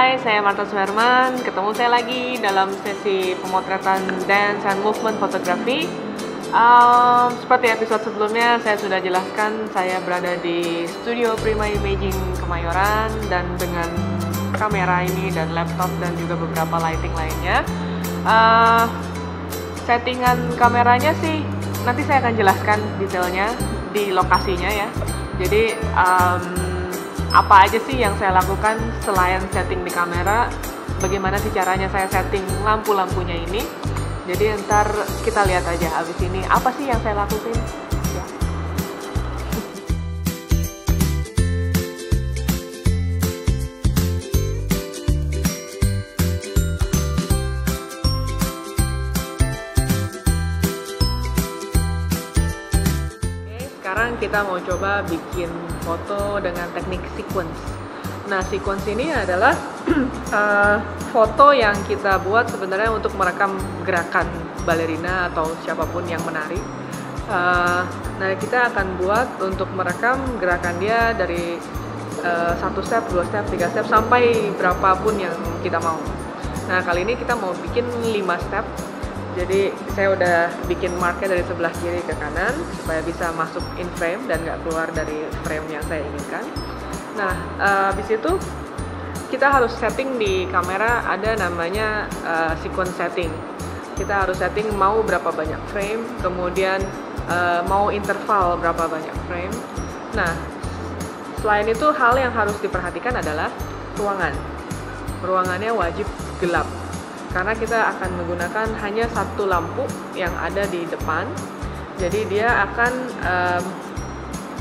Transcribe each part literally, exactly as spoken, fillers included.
Hai, saya Martha Suherman. Ketemu saya lagi dalam sesi pemotretan dance and movement photography. Um, seperti episode sebelumnya, saya sudah jelaskan saya berada di Studio Prima Imaging Kemayoran dan dengan kamera ini dan laptop dan juga beberapa lighting lainnya. Uh, settingan kameranya sih nanti saya akan jelaskan detailnya di lokasinya ya. Jadi um, apa aja sih yang saya lakukan selain setting di kamera, bagaimana sih caranya saya setting lampu-lampunya ini. Jadi ntar kita lihat aja abis ini apa sih yang saya lakukan. Sekarang kita mau coba bikin foto dengan teknik sequence. Nah, sequence ini adalah uh, foto yang kita buat sebenarnya untuk merekam gerakan balerina atau siapapun yang menari. Uh, nah, kita akan buat untuk merekam gerakan dia dari uh, satu step, dua step, tiga step sampai berapapun yang kita mau. Nah, kali ini kita mau bikin lima step. Jadi saya udah bikin marknya dari sebelah kiri ke kanan supaya bisa masuk in frame dan nggak keluar dari frame yang saya inginkan. Nah, habis itu kita harus setting di kamera, ada namanya uh, sequence setting. Kita harus setting mau berapa banyak frame, kemudian uh, mau interval berapa banyak frame. Nah, selain itu hal yang harus diperhatikan adalah ruangan. Ruangannya wajib gelap, karena kita akan menggunakan hanya satu lampu yang ada di depan, jadi dia akan um,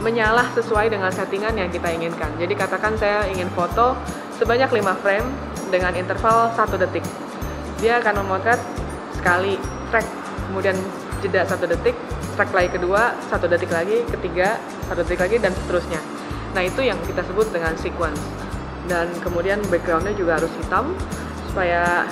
menyala sesuai dengan settingan yang kita inginkan. Jadi katakan saya ingin foto sebanyak lima frame dengan interval satu detik, dia akan memotret sekali track, kemudian jeda satu detik, track lagi kedua, satu detik lagi, ketiga, satu detik lagi, dan seterusnya. Nah, itu yang kita sebut dengan sequence. Dan kemudian backgroundnya juga harus hitam supaya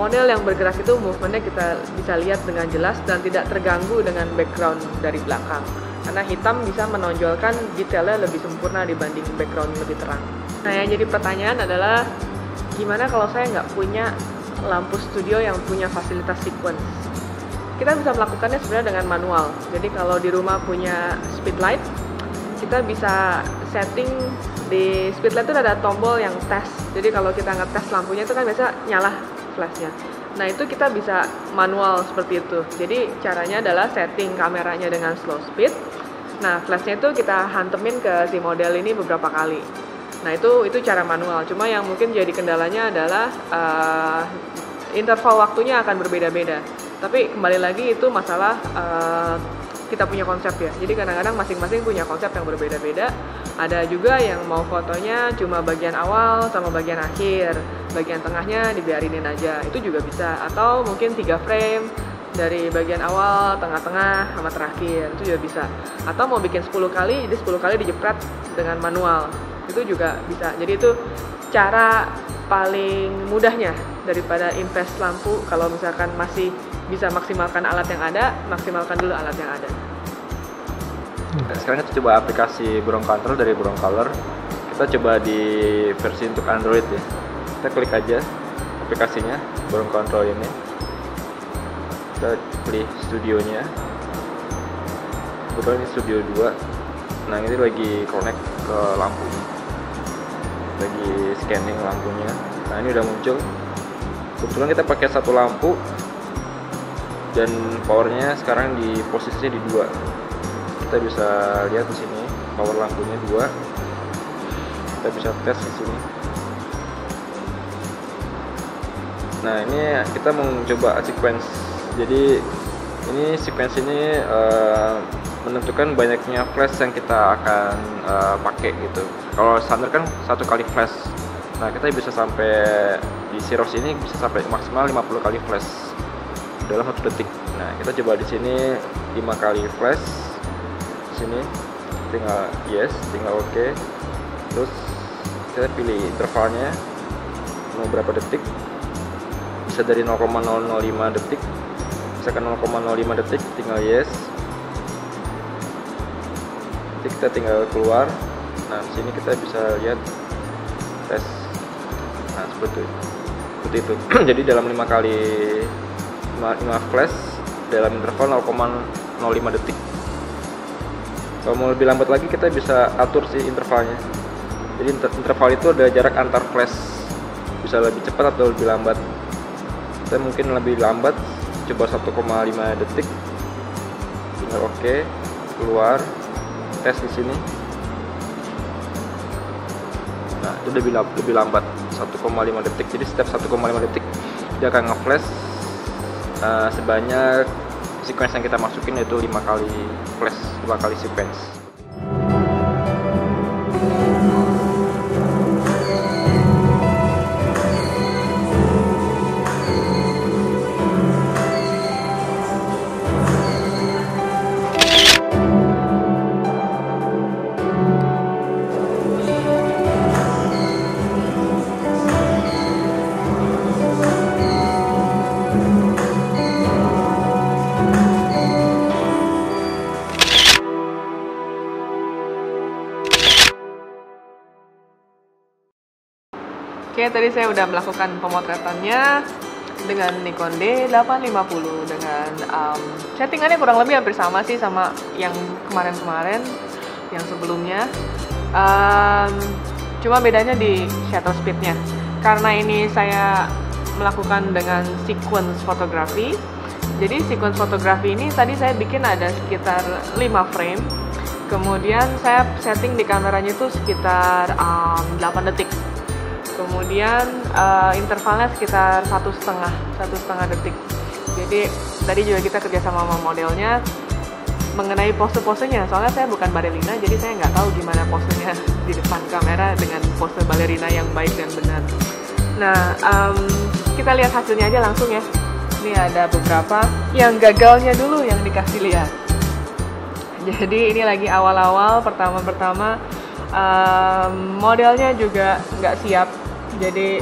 model yang bergerak itu movementnya kita bisa lihat dengan jelas dan tidak terganggu dengan background dari belakang, karena hitam bisa menonjolkan detailnya lebih sempurna dibanding background lebih terang. Nah, yang jadi pertanyaan adalah gimana kalau saya nggak punya lampu studio yang punya fasilitas sequence? Kita bisa melakukannya sebenarnya dengan manual. Jadi kalau di rumah punya speed light, kita bisa setting di speed light itu ada tombol yang tes. Jadi kalau kita ngetes lampunya itu kan biasa nyala flashnya. Nah, itu kita bisa manual seperti itu. Jadi caranya adalah setting kameranya dengan slow speed. Nah, flashnya itu kita hantemin ke si model ini beberapa kali. Nah, itu itu cara manual. Cuma yang mungkin jadi kendalanya adalah uh, interval waktunya akan berbeda-beda. Tapi kembali lagi itu masalah uh, kita punya konsep ya. Jadi kadang-kadang masing-masing punya konsep yang berbeda-beda. Ada juga yang mau fotonya cuma bagian awal sama bagian akhir, bagian tengahnya dibiarinin aja, itu juga bisa. Atau mungkin tiga frame dari bagian awal, tengah-tengah, sama terakhir, itu juga bisa. Atau mau bikin sepuluh kali, jadi sepuluh kali dijepret dengan manual, itu juga bisa. Jadi itu cara paling mudahnya daripada invest lampu. Kalau misalkan masih bisa maksimalkan alat yang ada, maksimalkan dulu alat yang ada. Nah, sekarang kita coba aplikasi Broncolor dari Broncolor. Kita coba di versi untuk Android ya. Kita klik aja aplikasinya, Broncolor ini. Kita pilih studionya. Kebetulan ini studio dua. Nah, ini lagi connect ke lampu. Lagi scanning lampunya. Nah, ini udah muncul. Kebetulan kita pakai satu lampu dan powernya sekarang di posisinya di dua. Kita bisa lihat di sini power lampunya dua. Kita bisa tes di sini. Nah, ini kita mau coba sequence. Jadi ini sequence ini uh, menentukan banyaknya flash yang kita akan uh, pakai gitu. Kalau standar kan satu kali flash. Nah, kita bisa sampai di Xerox ini bisa sampai maksimal lima puluh kali flash dalam satu detik. Nah, kita coba di sini lima kali flash. Di sini tinggal yes, tinggal oke. Okay. Terus kita pilih intervalnya mau berapa detik? Bisa dari nol koma nol nol lima detik, bisa ke nol koma nol lima detik, tinggal yes. Jadi kita tinggal keluar. Nah, di sini kita bisa lihat tes. Nah, seperti itu. Seperti itu. Jadi dalam lima kali lima flash dalam interval nol koma nol lima detik. Kalau mau lebih lambat lagi kita bisa atur sih intervalnya. Jadi inter interval itu ada jarak antar flash, bisa lebih cepat atau lebih lambat. Kita mungkin lebih lambat, coba satu koma lima detik. Tinggal oke, okay, keluar, tes di sini. Nah, itu lebih lebih lambat satu koma lima detik. Jadi setiap satu koma lima detik dia akan nge-flash uh, sebanyak sequence yang kita masukin, yaitu lima kali flash, dua kali sequence. Oke, tadi saya udah melakukan pemotretannya dengan Nikon D delapan lima nol dengan um, settingannya kurang lebih hampir sama sih sama yang kemarin-kemarin, yang sebelumnya. Um, cuma bedanya di shutter speednya. Karena ini saya melakukan dengan sequence fotografi. Jadi sequence fotografi ini tadi saya bikin ada sekitar lima frame. Kemudian saya setting di kameranya itu sekitar um, delapan detik. Kemudian uh, intervalnya sekitar satu setengah satu setengah detik. Jadi tadi juga kita kerjasama sama modelnya mengenai pose-posenya. Soalnya saya bukan balerina, jadi saya nggak tahu gimana posenya di depan kamera dengan pose balerina yang baik dan benar. Nah, um, kita lihat hasilnya aja langsung ya. Ini ada beberapa yang gagalnya dulu yang dikasih lihat. Jadi ini lagi awal-awal, pertama-pertama um, modelnya juga nggak siap. Jadi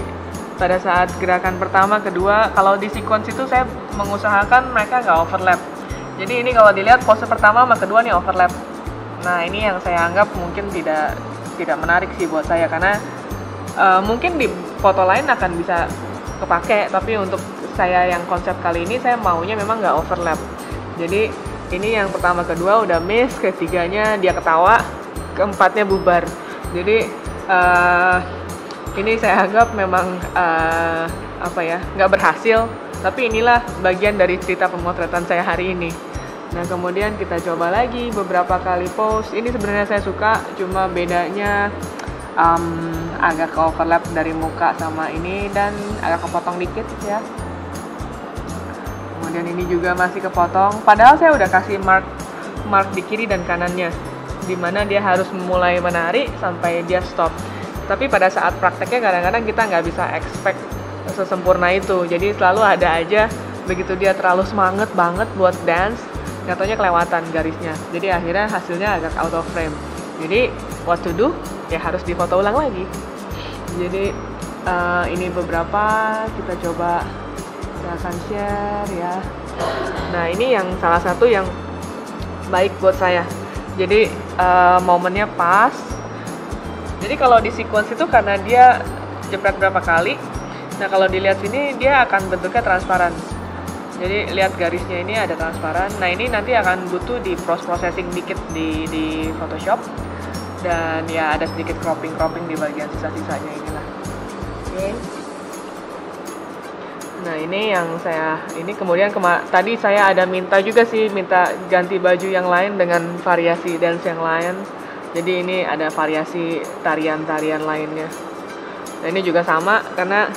pada saat gerakan pertama, kedua, kalau di sequence itu saya mengusahakan mereka nggak overlap. Jadi ini kalau dilihat pose pertama sama kedua nih overlap. Nah, ini yang saya anggap mungkin tidak tidak menarik sih buat saya, karena uh, mungkin di foto lain akan bisa kepake, tapi untuk saya yang konsep kali ini saya maunya memang nggak overlap. Jadi ini yang pertama, kedua udah miss, ketiganya dia ketawa, keempatnya bubar. Jadi uh, ini saya anggap memang uh, apa ya, nggak berhasil, tapi inilah bagian dari cerita pemotretan saya hari ini. Nah, kemudian kita coba lagi beberapa kali pose. Ini sebenarnya saya suka, cuma bedanya um, agak ke overlap dari muka sama ini dan agak kepotong dikit ya. Kemudian ini juga masih kepotong, padahal saya udah kasih mark mark di kiri dan kanannya, dimana dia harus mulai menarik sampai dia stop. Tapi pada saat prakteknya kadang-kadang kita nggak bisa expect sesempurna itu. Jadi selalu ada aja, begitu dia terlalu semangat banget buat dance, nggak taunya kelewatan garisnya. Jadi akhirnya hasilnya agak out of frame. Jadi what to do? Ya harus difoto ulang lagi. Jadi uh, ini beberapa kita coba, saya akan share ya. Nah, ini yang salah satu yang baik buat saya. Jadi uh, momennya pas. Jadi kalau di sequence itu karena dia jepret berapa kali, nah kalau dilihat sini dia akan bentuknya transparan. Jadi lihat garisnya ini ada transparan. Nah, ini nanti akan butuh di post-processing dikit di, di Photoshop. Dan ya ada sedikit cropping-cropping di bagian sisa-sisanya inilah. Oke. Okay. Nah, ini yang saya, ini kemudian kema tadi saya ada minta juga sih, minta ganti baju yang lain dengan variasi dance yang lain. Jadi ini ada variasi tarian-tarian lainnya. Nah, ini juga sama, karena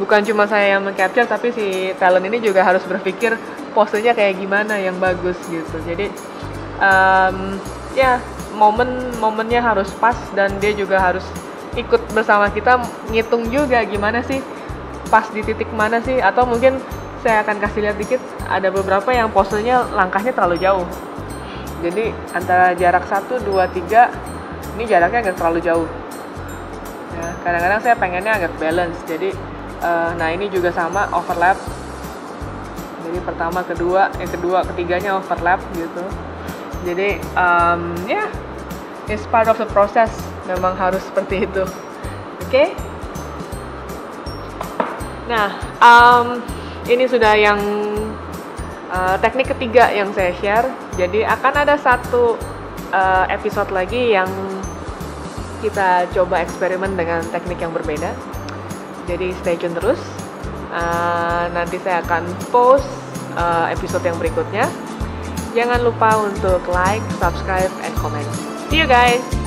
bukan cuma saya yang meng-capture, tapi si talent ini juga harus berpikir posenya kayak gimana yang bagus gitu. Jadi um, ya momen-momennya harus pas, dan dia juga harus ikut bersama kita ngitung juga gimana sih pas di titik mana sih. Atau mungkin saya akan kasih lihat dikit, ada beberapa yang posenya langkahnya terlalu jauh. Jadi antara jarak satu, dua, tiga ini jaraknya agak terlalu jauh ya. Kadang-kadang saya pengennya agak balance. Jadi uh, nah ini juga sama overlap. Jadi pertama, kedua, yang kedua, ketiganya overlap gitu. Jadi um, ya yeah, it's part of the process, memang harus seperti itu. Oke okay? Nah, um, ini sudah yang uh, teknik ketiga yang saya share. Jadi akan ada satu uh, episode lagi yang kita coba eksperimen dengan teknik yang berbeda. Jadi stay tune terus. Uh, nanti saya akan post uh, episode yang berikutnya. Jangan lupa untuk like, subscribe, and comment. See you guys!